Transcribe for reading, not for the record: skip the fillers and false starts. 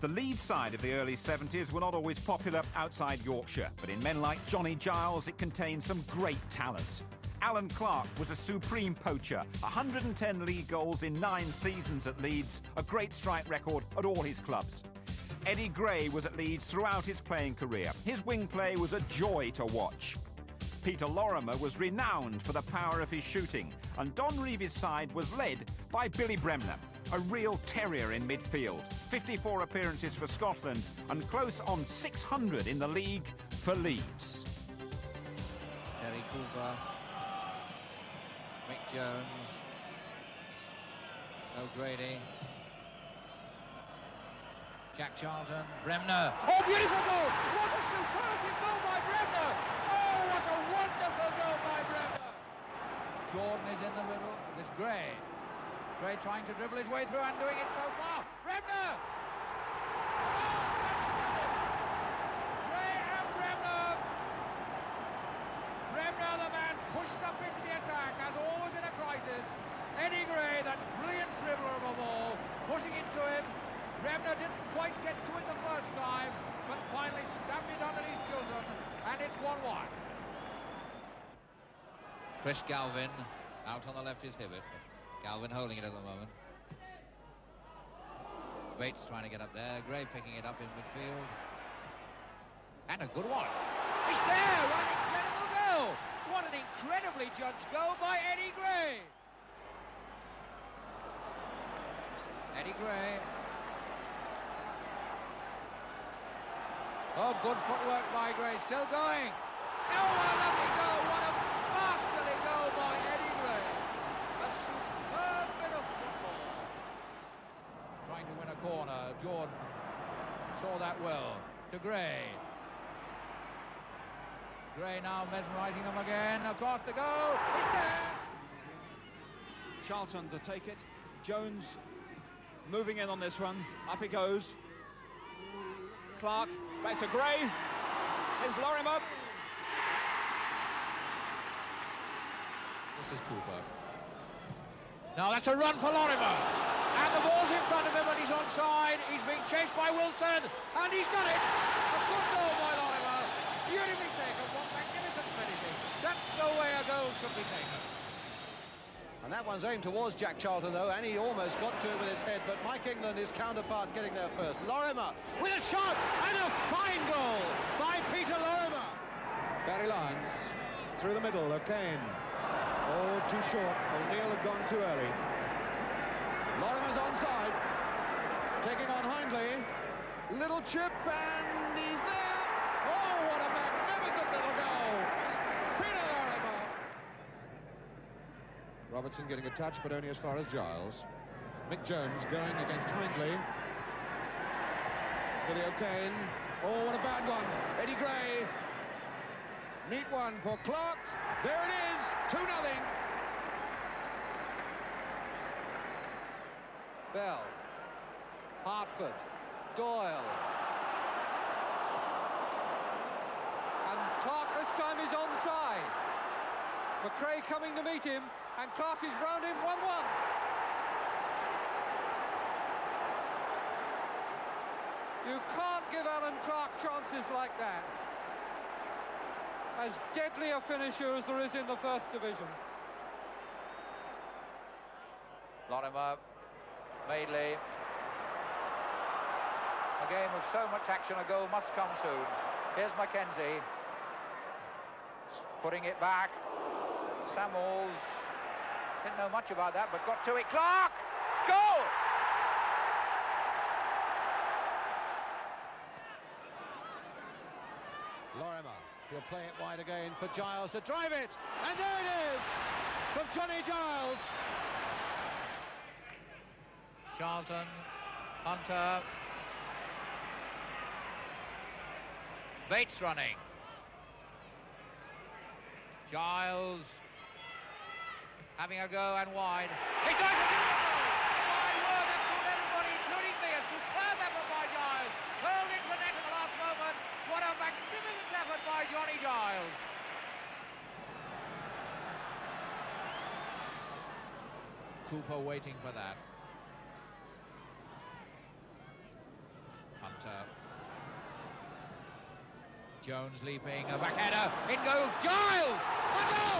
The lead side of the early 70s were not always popular outside Yorkshire, but in men like Johnny Giles, it contained some great talent. Allan Clarke was a supreme poacher, 110 league goals in 9 seasons at Leeds, a great strike record at all his clubs. Eddie Gray was at Leeds throughout his playing career. His wing play was a joy to watch. Peter Lorimer was renowned for the power of his shooting, and Don Revie's side was led by Billy Bremner, a real terrier in midfield. 54 appearances for Scotland and close on 600 in the league for Leeds. Terry Cooper, Mick Jones, O'Grady, Jack Charlton, Bremner. Oh, beautiful goal! What a superlative goal by Bremner! Oh, what a wonderful goal by Bremner! Jordan is in the middle. This Gray. Gray trying to dribble his way through and doing it so far. Bremner! Gray and Bremner! Bremner, the man, pushed up into the attack, as always in a crisis. Eddie Gray, that brilliant dribbler of a ball, pushing it to him. Bremner didn't quite get to it the first time, but finally stabbed it underneath Chilton, and it's 1-1. Chris Galvin, out on the left is Hibbert. Galvin holding it at the moment. Bates trying to get up there, Gray picking it up in midfield. And a good one. It's there! What an incredible goal! What an incredibly judged goal by Eddie Gray! Eddie Gray. Oh, good footwork by Gray, still going. Oh, what a lovely goal, what a masterly goal by Eddie Gray. A superb bit of football. Trying to win a corner, Jordan saw that well, to Gray. Gray now mesmerising them again, across the goal, it's there! Charlton to take it, Jones moving in on this one, up he goes. Clarke, back to Gray, here's Lorimer. This is Cooper. Now that's a run for Lorimer, and the ball's in front of him, and he's onside, he's being chased by Wilson, and he's got it! A good goal by Lorimer, beautifully taken, what magnificent finishing, that's the way a goal should be taken. And that one's aimed towards Jack Charlton, though, and he almost got to it with his head, but Mike England, his counterpart, getting there first. Lorimer with a shot, and a fine goal by Peter Lorimer. Barry Lyons through the middle, O'Kane. Oh, too short. O'Neill had gone too early. Lorimer's onside, taking on Hindley. Little chip, and he's there. Oh, what a magnificent little goal. Robertson getting a touch, but only as far as Giles. Mick Jones going against Hindley. Billy O'Kane. Oh, what a bad one. Eddie Gray. Neat one for Clarke. There it is. 2-0. Bell. Hartford. Doyle. And Clarke this time is onside. McRae coming to meet him. And Clarke is round him, 1-1. You can't give Allan Clarke chances like that. As deadly a finisher as there is in the First Division. Lorimer, Madeley. A game of so much action, a goal must come soon. Here's Mackenzie. Putting it back. Samuels. Didn't know much about that, but got to it. Clarke! Goal! Lorimer, he'll play it wide again for Giles to drive it. And there it is! From Johnny Giles. Charlton, Hunter. Bates running. Giles. Having a go and wide. He does a beautiful goal! My word, it fooled everybody, including me. A superb effort by Giles. Curled into the net at the last moment. What a magnificent effort by Johnny Giles. Cooper waiting for that. Charlton. Jones leaping, a backheader, in goes Giles! A goal!